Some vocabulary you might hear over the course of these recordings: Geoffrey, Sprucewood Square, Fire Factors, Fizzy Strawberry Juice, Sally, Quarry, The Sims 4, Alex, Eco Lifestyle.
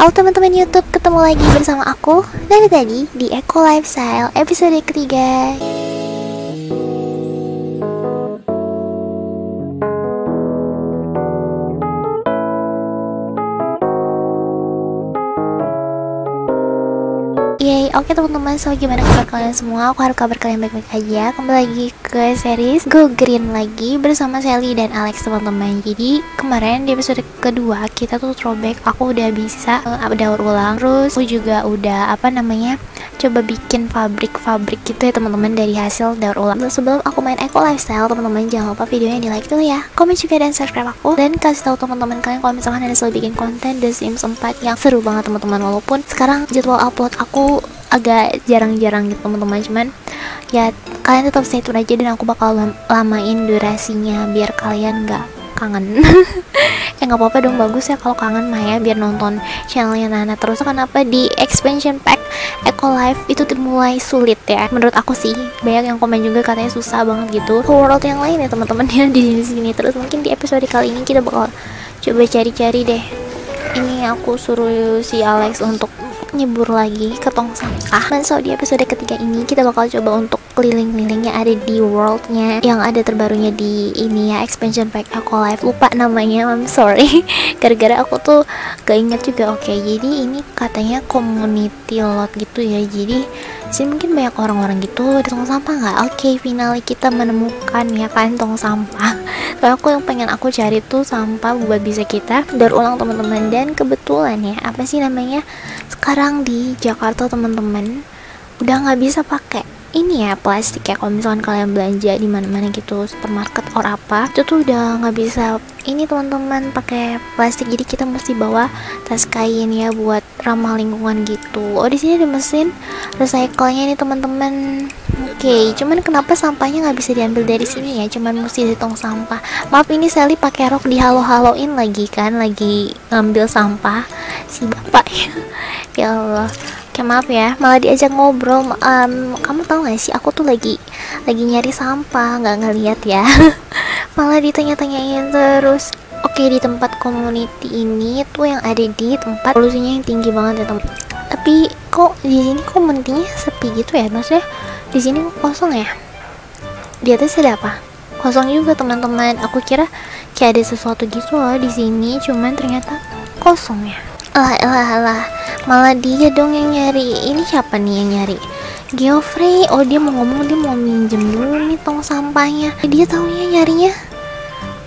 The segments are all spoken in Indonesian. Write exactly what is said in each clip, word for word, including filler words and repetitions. Halo teman-teman YouTube, ketemu lagi bersama aku dari tadi di Eco Lifestyle episode ketiga. Yay, oke teman-teman, so gimana kabar kalian semua? Aku harap kabar kalian baik-baik aja. Kembali lagi ke series Go Green lagi bersama Sally dan Alex teman-teman. Jadi kemarin di episode kedua kita tuh throwback, aku udah bisa uh, daur ulang. Terus aku juga udah apa namanya coba bikin pabrik-pabrik gitu ya teman-teman dari hasil daur ulang. Sebelum aku main Eco Lifestyle teman-teman, jangan lupa videonya di like dulu ya, komen juga dan subscribe aku, dan kasih tahu teman-teman kalian kalau misalkan ada selalu bikin konten The Sims empat yang seru banget teman-teman. Walaupun sekarang jadwal upload aku agak jarang-jarang gitu teman-teman, cuman ya kalian tetap stay tune aja dan aku bakal lam lamain durasinya biar kalian nggak kangen. Ya nggak apa-apa dong, bagus ya kalau kangen mah ya, biar nonton channelnya Nana terus. Kenapa di expansion pack Eco Life itu mulai sulit ya menurut aku sih, banyak yang komen juga katanya susah banget gitu ke world yang lain ya teman-teman ya di sini terus. Mungkin di episode kali ini kita bakal coba cari-cari deh. Ini aku suruh si Alex untuk nyebur lagi ke tong sampah. So di episode ketiga ini kita bakal coba untuk keliling-keliling yang ada di worldnya, yang ada terbarunya di ini ya expansion pack Eco Life. Lupa namanya, I'm sorry. Gara-gara aku tuh gak inget juga. Oke, jadi ini katanya community lot gitu ya. Jadi sini mungkin banyak orang-orang gitu. Ada tong sampah nggak? Oke, finally kita menemukan ya kan tong sampah. Soalnya aku yang pengen aku cari tuh sampah buat bisa kita daur ulang teman-teman. Dan kebetulan ya apa sih namanya? Sekarang di Jakarta teman-teman udah nggak bisa pakai ini ya plastik ya. Kalau misalkan kalian belanja di mana-mana gitu, supermarket or apa, itu tuh udah nggak bisa ini teman-teman pakai plastik. Jadi kita mesti bawa tas kain ya buat ramah lingkungan gitu. Oh, di sini ada mesin recycle-nya nih teman-teman. Oke, okay, cuman kenapa sampahnya nggak bisa diambil dari sini ya? Cuman mesti di tong sampah. Maaf, ini Sally pakai rok dihalo-haloin lagi kan, lagi ngambil sampah si bapak ya. Ya Allah, oke, maaf ya, malah diajak ngobrol. Um, kamu tahu nggak sih, aku tuh lagi lagi nyari sampah, nggak ngeliat ya. Malah ditanya-tanyain terus. Oke, di tempat community ini tuh yang ada di tempat polusinya yang tinggi banget ya teman. Tapi kok di sini community-nya sepi gitu ya, maksudnya di sini kosong ya. Di atas ada apa? Kosong juga teman-teman. Aku kira kayak ada sesuatu gitu loh di sini, cuman ternyata kosong ya. Lah lah lah, malah dia dong yang nyari. Ini siapa nih yang nyari? Geoffrey. Oh, dia mau ngomong, dia mau minjem dulu nih tong sampahnya. Dia taunya nyarinya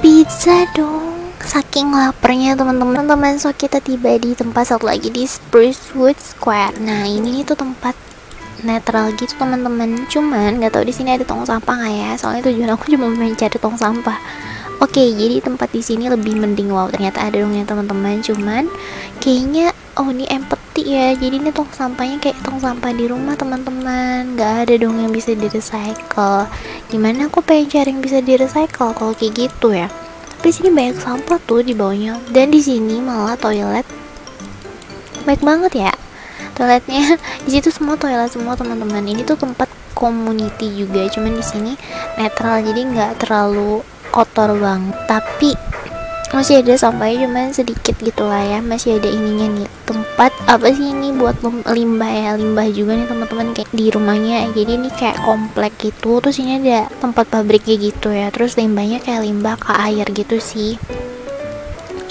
pizza dong, saking laparnya teman-teman. Teman-teman, so kita tiba di tempat satu lagi di Sprucewood Square. Nah, ini tuh tempat netral gitu teman-teman, cuman nggak tahu di sini ada tong sampah nggak ya, soalnya tujuan aku cuma mencari tong sampah. Oke, jadi tempat di sini lebih mending. Wow, ternyata ada dongnya teman-teman, cuman kayaknya oh ini empty ya, jadi ini tong sampahnya kayak tong sampah di rumah teman-teman, nggak ada dong yang bisa di recycle. Gimana aku pengen cari yang bisa di recycle kalau kayak gitu ya? Tapi sini banyak sampah tuh di bawahnya, dan di sini malah toilet baik banget ya. Toiletnya di situ semua toilet semua teman-teman. Ini tuh tempat community juga, cuman di sini netral jadi nggak terlalu kotor banget, tapi masih ada sampahnya cuman sedikit gitu lah ya. Masih ada ininya nih tempat apa sih ini buat limbah ya, limbah juga nih teman-teman kayak di rumahnya. Jadi ini kayak komplek gitu, terus ini ada tempat pabriknya gitu ya, terus limbahnya kayak limbah ke air gitu sih,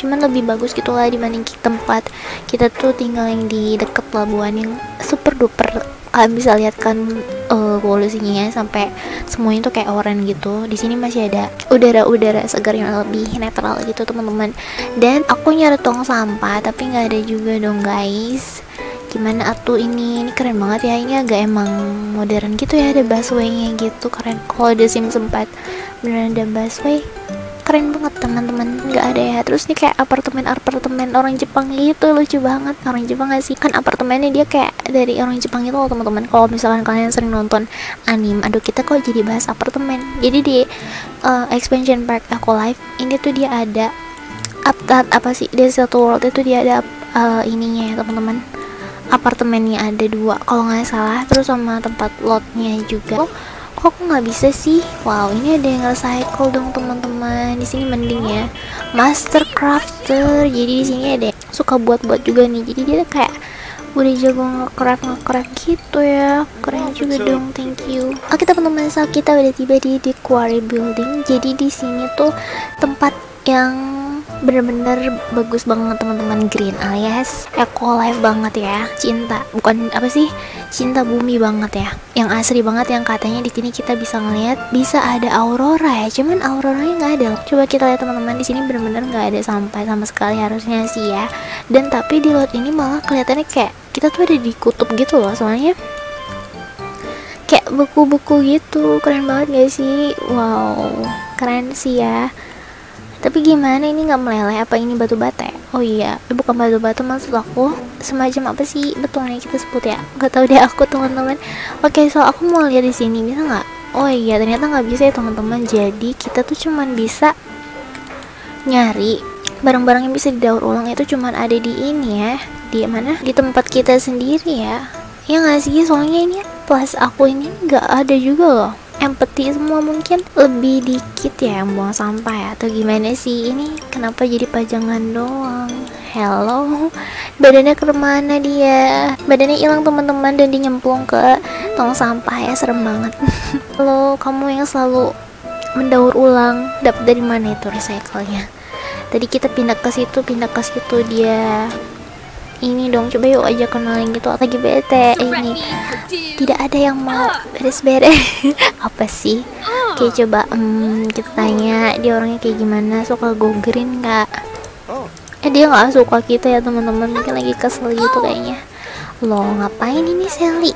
cuman lebih bagus gitu lah dibanding tempat kita tuh tinggal yang di deket pelabuhan yang super duper. Kalian bisa lihat kan uh, polusinya sampai semuanya tuh kayak oranye gitu. Di sini masih ada udara-udara segar yang lebih netral gitu teman-teman. Dan aku nyari tong sampah tapi nggak ada juga dong guys. Gimana atuh ini? Ini keren banget ya, ini agak emang modern gitu ya, ada busway-nya gitu, keren. Kalau The Sims empat beneran ada busway, keren banget teman-teman. Nggak ada ya. Terus nih kayak apartemen apartemen orang Jepang gitu, lucu banget. Orang Jepang nggak sih, kan apartemennya dia kayak dari orang Jepang gitu loh teman-teman. Kalau misalkan kalian sering nonton anime, aduh kita kok jadi bahas apartemen. Jadi di uh, expansion pack Eco Life ini tuh dia ada update apa sih, di satu world itu dia ada uh, ininya ya teman-teman, apartemennya ada dua kalau nggak salah, terus sama tempat lotnya juga. Oh, kok aku nggak bisa sih. Wow, ini ada yang recycle dong teman-teman. Di sini mending ya, master crafter. Jadi di sini ada yang suka buat-buat juga nih. Jadi dia kayak udah jago nge-craft nge-craft gitu ya, keren juga dong, thank you. Oke teman-teman, so kita udah tiba di The Quarry Building. Jadi di sini tuh tempat yang bener-bener bagus banget teman-teman, green alias eco life banget ya, cinta bukan apa sih, cinta bumi banget ya, yang asri banget, yang katanya di sini kita bisa ngeliat bisa ada aurora ya, cuman auroranya nggak ada. Coba kita lihat teman-teman, di sini bener-bener nggak ada sampai sama sekali harusnya sih ya. Dan tapi di laut ini malah kelihatannya kayak kita tuh ada di kutub gitu loh, soalnya kayak beku-beku gitu. Keren banget gak sih? Wow, keren sih ya. Tapi gimana ini nggak meleleh? Apa ini batu bata? Oh iya, bukan batu bata, maksud aku semacam apa sih betulnya kita sebut ya? Gak tau deh aku teman-teman. Oke, so aku mau lihat di sini bisa nggak? Oh iya, ternyata nggak bisa ya teman-teman. Jadi kita tuh cuman bisa nyari barang-barang yang bisa didaur ulang itu cuman ada di ini ya, di mana, di tempat kita sendiri ya, ya nggak sih? Soalnya ini plus aku ini nggak ada juga loh. Empati semua, mungkin lebih dikit ya yang buang sampah ya, atau gimana sih ini? Kenapa jadi pajangan doang? Hello, badannya kemana dia? Badannya hilang teman-teman dan dinyemplung ke tong sampah ya, serem banget. Halo, kamu yang selalu mendaur ulang, dapat dari mana itu recycle-nya? Tadi kita pindah ke situ, pindah ke situ dia. Ini dong, coba yuk aja kenalin gitu, atau G B T ini tidak ada yang mau beres-beres. Apa sih? Oke, coba um, kita tanya dia orangnya kayak gimana, suka go green nggak? Eh, dia nggak suka kita ya teman-teman, mungkin lagi kesel gitu kayaknya. Loh, ngapain ini Sally?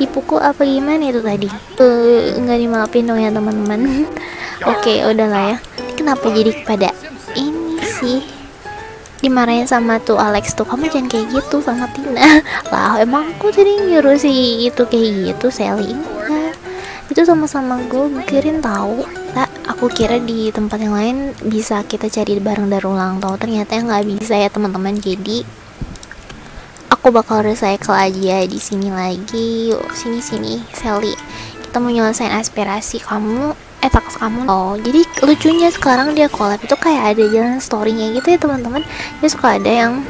Dipukul apa gimana itu tadi? Uh, nggak dimaafin dong ya teman-teman. Oke, udahlah ya. Kenapa jadi pada ini sih? Dimarahin sama tuh Alex tuh, kamu jangan kayak gitu sama Tina lah. Emang aku tadi nyuruh sih itu kayak gitu Sally? Nah, itu sama-sama gue mikirin tahu. Nah, aku kira di tempat yang lain bisa kita cari barang daur ulang, tahu ternyata nggak bisa ya teman-teman. Jadi aku bakal recycle aja di sini lagi. Yuk sini sini Sally, kita mau nyelesain aspirasi kamu, teks kamu. Oh, jadi lucunya sekarang dia collab itu kayak ada jalan story-nya gitu ya teman-teman. Dia suka ada yang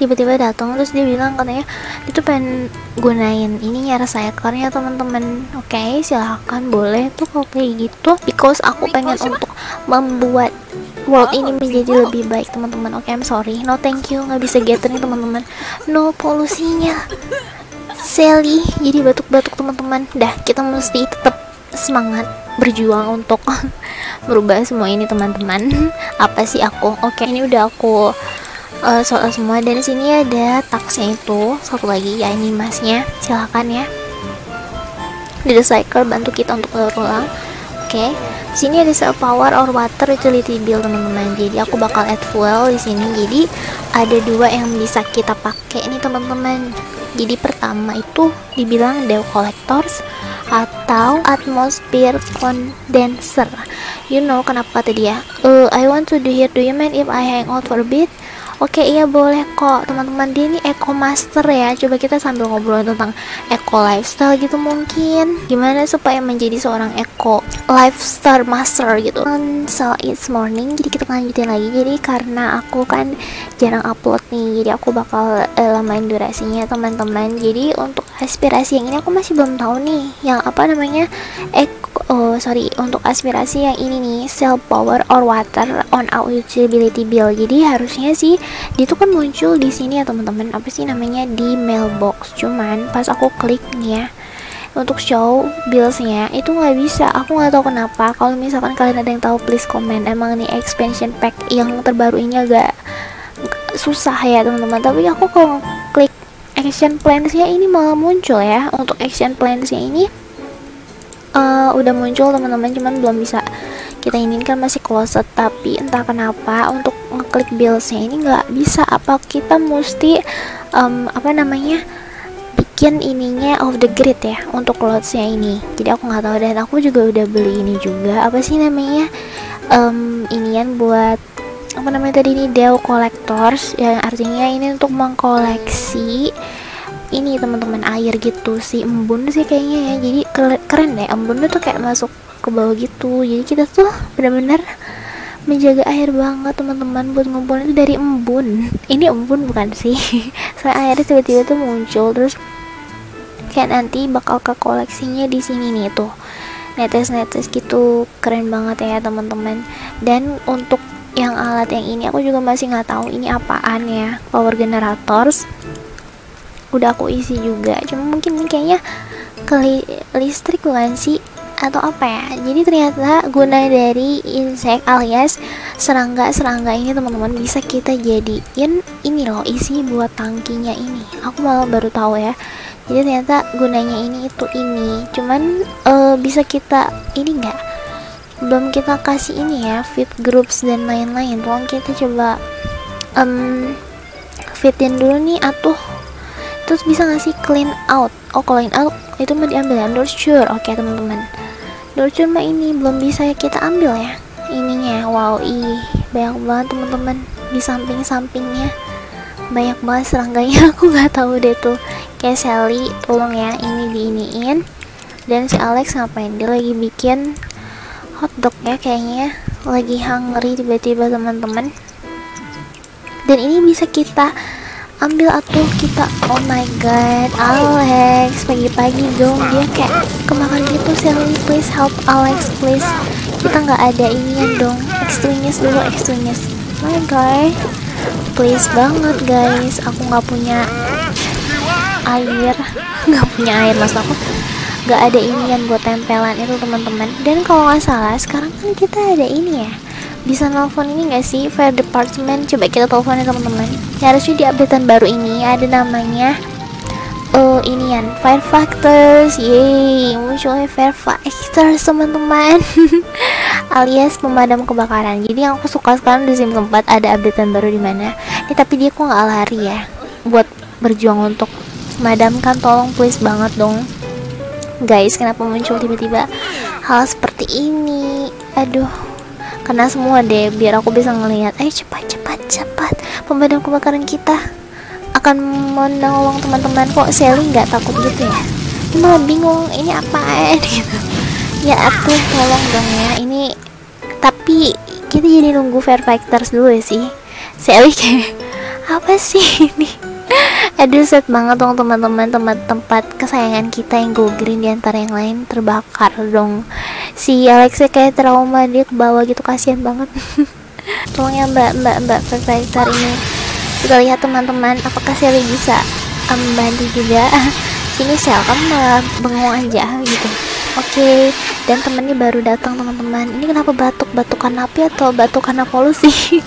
tiba-tiba datang terus dia bilang katanya itu pengen gunain ininya recyclernya teman-teman. Oke, okay, silahkan boleh tuh kalau kayak gitu, because aku pengen untuk membuat world ini menjadi lebih baik teman-teman. Oke, okay, I'm sorry, no thank you, nggak bisa geter nih teman-teman, no polusinya Sally. Jadi batuk-batuk teman-teman. Dah, kita mesti tetap semangat berjuang untuk merubah semua ini teman-teman. Apa sih aku? Oke, ini udah aku uh, soal semua. Dan sini ada taksnya itu satu lagi ya, ini masnya, silakan ya di recycle, bantu kita untuk berulang. Oke, sini ada self power or water utility bill teman-teman. Jadi aku bakal add fuel di sini. Jadi ada dua yang bisa kita pakai nih teman-teman. Jadi pertama itu dibilang dew collectors atau atmosphere condenser. You know kenapa kata dia? Uh, I want to do here, do you mind if I hang out for a bit? Oke, okay, iya boleh kok teman-teman. Dia ini eco master ya. Coba kita sambil ngobrol tentang eco lifestyle gitu, mungkin gimana supaya menjadi seorang eco lifestyle master gitu. And so it's morning, jadi kita lanjutin lagi. Jadi karena aku kan jarang upload nih, jadi aku bakal uh, lamain durasinya teman-teman. Jadi untuk aspirasi yang ini aku masih belum tahu nih yang apa namanya eco, oh sorry, untuk aspirasi yang ini nih, self power or water on our utility bill. Jadi harusnya sih dia tuh kan muncul di sini ya teman-teman, apa sih namanya, di mailbox. Cuman pas aku klik nih ya untuk show billsnya itu nggak bisa, aku nggak tahu kenapa. Kalau misalkan kalian ada yang tahu please comment. Emang nih expansion pack yang terbaru ini agak susah ya teman-teman, tapi aku kalau klik action plansnya ini malah muncul ya. Untuk action plansnya ini uh, udah muncul teman-teman, cuman belum bisa kita inginkan, masih closet. Tapi entah kenapa untuk ngeklik billsnya ini nggak bisa. Apa kita mesti um, apa namanya bikin ininya off the grid ya untuk clothesnya ini? Jadi aku nggak tahu. Dan aku juga udah beli ini juga, apa sih namanya um, inian buat apa namanya tadi ini, dew collectors, yang artinya ini untuk mengkoleksi ini teman-teman, air gitu. Si embun sih kayaknya ya, jadi keren deh, embun tuh kayak masuk ke bawah gitu. Jadi kita tuh benar-benar menjaga air banget teman-teman, buat ngumpulin itu dari embun. Ini embun bukan sih, soalnya airnya tiba-tiba tuh muncul, terus kayak nanti bakal ke koleksinya di sini nih tuh, netes-netes gitu. Keren banget ya teman-teman. Dan untuk yang alat yang ini aku juga masih nggak tahu ini apaan ya, power generators. Udah aku isi juga, cuma mungkin ini kayaknya ke li listrik bukan sih, atau apa ya. Jadi ternyata guna dari insek alias serangga-serangga ini teman-teman, bisa kita jadiin ini loh, isi buat tangkinya ini. Aku malah baru tahu ya, jadi ternyata gunanya ini itu ini. Cuman uh, bisa kita ini enggak, belum kita kasih ini ya, feed groups dan lain-lain. Tolong kita coba um, fitin dulu nih atuh. Terus bisa ngasih clean out. Oh clean out itu mah diambil ya, nurture. Oke teman-teman, nurture mah ini belum bisa kita ambil ya ininya. Wow, ih banyak banget teman-teman, di samping-sampingnya banyak banget serangganya. Aku nggak tahu deh tuh. Kayak Sally tolong ya, ini diiniin. Dan si Alex ngapain, dia lagi bikin hotdog ya kayaknya, lagi hungry tiba-tiba teman-teman. Dan ini bisa kita ambil atau kita, oh my god, Alex pagi-pagi dong dia kayak kemakan gitu. Sally please help Alex please, kita nggak ada inian dong, extraneous dulu, extraneous. Oh my god, please banget guys, aku nggak punya air, nggak punya air, mas aku nggak ada inian buat tempelan itu teman-teman. Dan kalau nggak salah sekarang kan kita ada ini ya, bisa nelfon ini nggak sih, fire department. Coba kita teleponnya teman-teman. Ya, harusnya di updatean baru ini ada namanya uh, inian Fire Factors. Yeay, munculnya Fire Factors teman-teman. Alias pemadam kebakaran. Jadi yang aku suka sekarang di sim tempat ada updatean baru di mana. Ini tapi dia kok nggak lari ya, buat berjuang untuk memadamkan. Tolong please banget dong guys, kenapa muncul tiba-tiba hal seperti ini? Aduh, kena semua deh biar aku bisa ngelihat. Ayo cepat cepat cepat, pemadam kebakaran kita akan menolong teman-teman. Kok Sally nggak takut gitu ya, malah bingung ini apaan gitu ya. Aku tolong dong ya ini. Tapi kita jadi nunggu Fire Factors dulu ya sih. Sally kayak apa sih ini? Aduh set banget dong teman-teman, tempat-tempat kesayangan kita yang go green diantara yang lain terbakar dong. Si Alex kayak trauma, dia ke bawah gitu, kasihan banget. Tolong ya mbak mbak mbak Perfector ini. Kita lihat teman-teman, apakah Sally bisa membantu juga? Sini Sel, kamu malah bengong aja gitu. Oke, okay. Dan temennya baru datang teman-teman. Ini kenapa batuk, batukan api atau batukan polusi?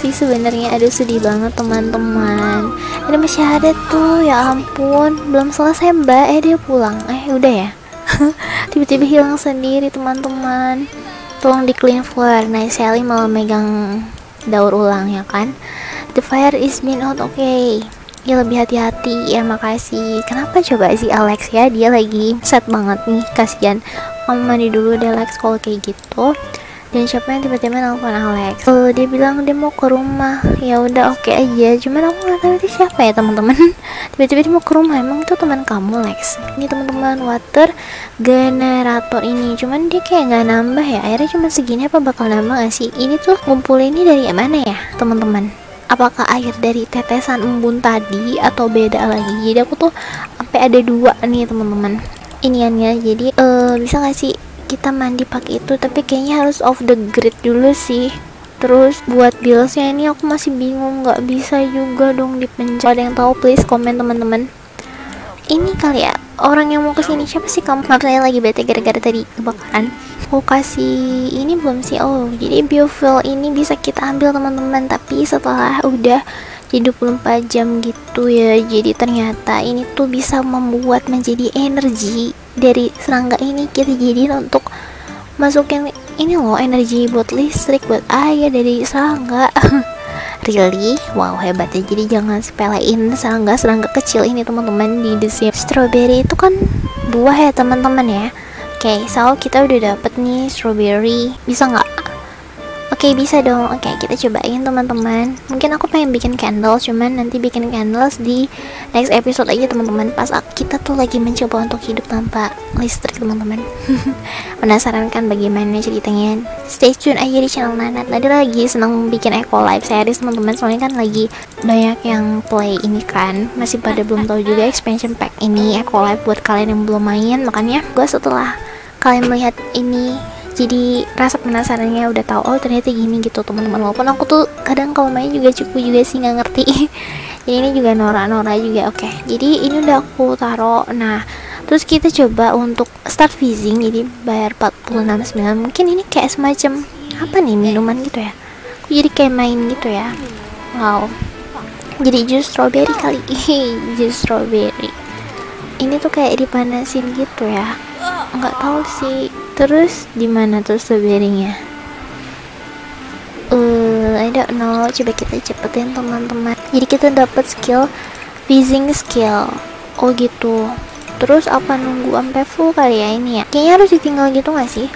Sih sebenarnya aduh sedih banget teman-teman. Ada masyahadat tuh, ya ampun, belum selesai mbak, eh dia pulang, eh udah ya. Tiba-tiba hilang sendiri teman-teman. Tolong di clean floor. Nah Sally malah megang daur ulang ya kan. The fire is been out. Oke okay. Ya lebih hati-hati ya, makasih. Kenapa coba si Alex ya, dia lagi sad banget nih, kasihan. Kamu mandi dulu deh Alex kalau kayak gitu. Dan siapa yang tiba-tiba nelfon Alex? Oh, dia bilang dia mau ke rumah. Ya udah oke okay aja. Cuman aku nggak tahu itu siapa ya teman-teman. Tiba-tiba dia mau ke rumah. Emang itu teman kamu Lex? Ini teman-teman water generator ini. Cuman dia kayak nggak nambah ya. Airnya cuma segini, apa bakal nambah nggak sih? Ini tuh ngumpulin ini dari mana ya teman-teman? Apakah air dari tetesan embun tadi atau beda lagi? Jadi aku tuh sampai ada dua nih teman-teman iniannya. Jadi uh, bisa nggak sih kita mandi pakai itu? Tapi kayaknya harus off the grid dulu sih. Terus buat billsnya ini aku masih bingung, nggak bisa juga dong dipencet. Ada yang tahu please komen teman-teman. Ini kali ya orang yang mau kesini, siapa sih kamu? Maaf saya lagi bete gara-gara tadi kebakaran. Aku kasih ini belum sih. Oh jadi biofuel ini bisa kita ambil teman-teman, tapi setelah udah jadi dua puluh empat jam gitu ya. Jadi ternyata ini tuh bisa membuat menjadi energi dari serangga ini. Kita jadiin untuk masukin ini loh, energi buat listrik, buat air dari serangga. Really? Wow hebatnya. Jadi jangan sepelein serangga-serangga kecil ini teman-teman di desain strawberry itu kan buah ya teman-teman ya. Oke, okay, so kita udah dapet nih strawberry. Bisa nggak? Oke Oke, bisa dong. Oke, kita cobain teman-teman. Mungkin aku pengen bikin candle, cuman nanti bikin candles di next episode aja teman-teman. Pas kita tuh lagi mencoba untuk hidup tanpa listrik teman-teman. Penasaran kan bagaimana ceritanya? Stay tune aja di channel Nanat. Tadi lagi seneng bikin Eco Life series teman-teman. Soalnya kan lagi banyak yang play ini kan. Masih pada belum tahu juga expansion pack ini Eco Life buat kalian yang belum main. Makanya gue setelah kalian melihat ini, jadi rasa penasarannya udah tahu, oh ternyata gini gitu teman-teman. Walaupun aku tuh kadang kalau main juga cukup juga sih nggak ngerti. Jadi ini juga Nora-Nora juga. Oke, jadi ini udah aku taruh. Nah, terus kita coba untuk start fizzing. Jadi bayar empat puluh enam koma sembilan. Mungkin ini kayak semacam apa nih, minuman gitu ya. Aku jadi kayak main gitu ya. Wow. Jadi jus strawberry kali. Jus strawberry. Ini tuh kayak dipanasin gitu ya. Nggak tahu sih. Terus dimana tuh strawberry-nya? Uh, I don't know. Coba kita cepetin teman-teman. Jadi kita dapat skill fizzing skill. Oh gitu. Terus apa nunggu sampai full kali ya ini ya? Kayaknya harus ditinggal gitu nggak sih?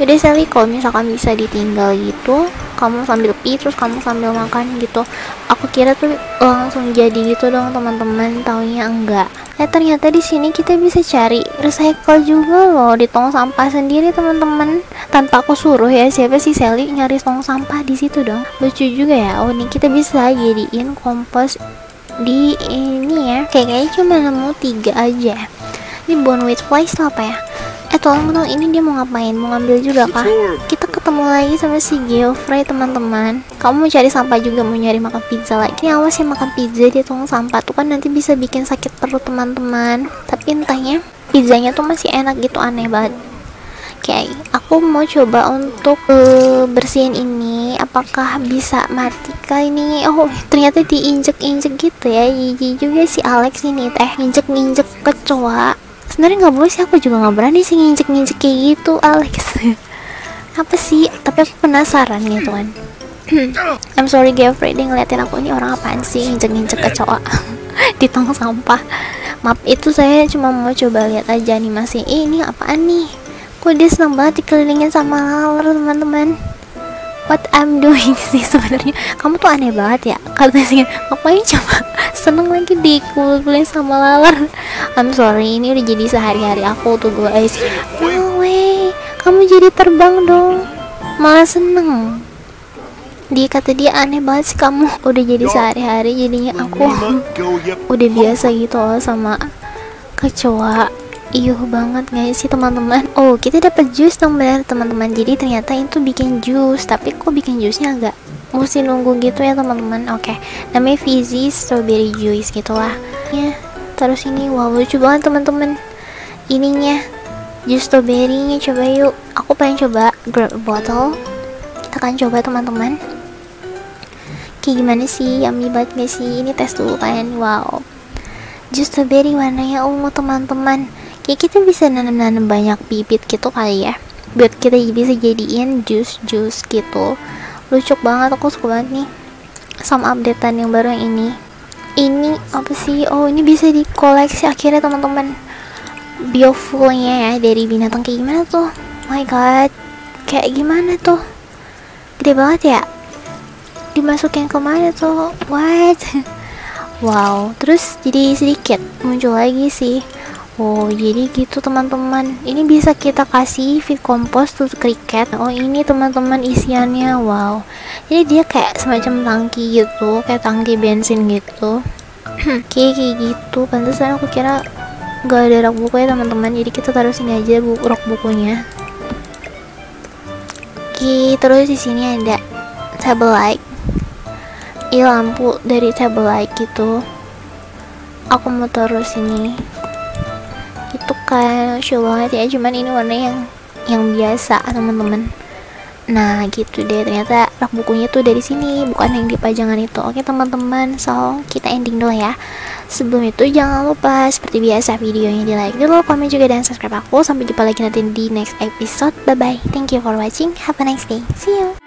Jadi Sally, kalau misalkan bisa ditinggal gitu, kamu sambil pi, terus kamu sambil makan gitu. Aku kira tuh langsung jadi gitu dong teman-teman. Taunya enggak. Eh ternyata di sini kita bisa cari recycle juga loh di tong sampah sendiri teman-teman, tanpa aku suruh ya. Siapa sih Sally nyari tong sampah di situ dong? Lucu juga ya. Oh nih, kita bisa jadiin kompos di ini ya. Kayaknya cuma nemu tiga aja. Ini bonewit flies apa ya? Eh tolong dong, ini dia mau ngapain? Mau ngambil juga kah? Kita ketemu lagi sama si Geoffrey teman-teman. Kamu mau cari sampah juga, mau nyari makan pizza lagi. Ini awas ya, makan pizza dia tong sampah tuh kan nanti bisa bikin sakit perut teman-teman. Tapi entahnya pizzanya tuh masih enak gitu, aneh banget. Oke, aku mau coba untuk uh, bersihin ini. Apakah bisa mati kali ini? Oh ternyata diinjek-injek gitu ya. Jijik juga si Alex ini teh, injek-injek kecoa. Sebenarnya nggak boleh sih, aku juga nggak berani sih nginjek-nginjek kayak gitu Alex. Apa sih, tapi aku penasaran gitu kan. I'm sorry Geoffrey, dia ngeliatin aku, ini orang apaan sih nginjek-nginjek kecoa di tong sampah. Maaf, itu saya cuma mau coba lihat aja nih masih. Eh, ini apaan nih? Kok dia seneng banget dikelilingin sama laler teman-teman. What I'm doing sih sebenarnya? Kamu tuh aneh banget ya. Katanya ngapain coba seneng lagi dikulin sama laler. I'm sorry, ini udah jadi sehari-hari aku tuh guys. No way, kamu jadi terbang dong, malah seneng. Dia kata dia aneh banget sih kamu. Udah jadi sehari-hari jadinya aku udah biasa gitu loh sama kecoa. Iyuh banget guys sih teman-teman. Oh kita dapat jus dong bener teman-teman. Jadi ternyata itu bikin jus, tapi kok bikin jusnya agak mesti nunggu gitu ya teman-teman. Oke, okay. Namanya Fizzy Strawberry Juice gitulah ya. Terus ini wow lucu banget teman-teman. Ininya jus strawberry-nya, coba yuk. Aku pengen coba grab bottle. Kita akan coba teman-teman. Kayak gimana sih, yummy banget gak sih? Ini tes dulu kan. Wow, jus strawberry warnanya ungu teman-teman. Kayak kita bisa nanam-nanam banyak bibit gitu kali ya, buat kita bisa jadiin jus-jus gitu. Lucu banget, aku suka banget nih sama updatean yang baru yang ini. Ini apa sih? Oh ini bisa dikoleksi akhirnya teman-teman. Biofuelnya ya dari binatang kayak gimana tuh? My god, kayak gimana tuh? Gede banget ya. Dimasukin kemana tuh? What? Wow, terus jadi sedikit muncul lagi sih. Oh jadi gitu teman-teman. Ini bisa kita kasih feed compost to cricket. Oh ini teman-teman isiannya. Wow, jadi dia kayak semacam tangki gitu, kayak tangki bensin gitu. Kayak gitu. Pantesan aku kira gak ada rak buku ya teman-teman. Jadi kita taruh sini aja buku, rak bukunya. Oke, terus di sini ada table light. Ini lampu dari table light gitu. Aku mau taruh sini itu kan lucu banget ya, cuman ini warna yang yang biasa teman-teman. Nah gitu deh, ternyata rak bukunya tuh dari sini, bukan yang di pajangan itu. Oke teman-teman, so kita ending dulu ya. Sebelum itu jangan lupa seperti biasa videonya di like dulu, komen juga, dan subscribe aku. Sampai jumpa lagi nanti di next episode. Bye bye, thank you for watching, have a nice day, see you.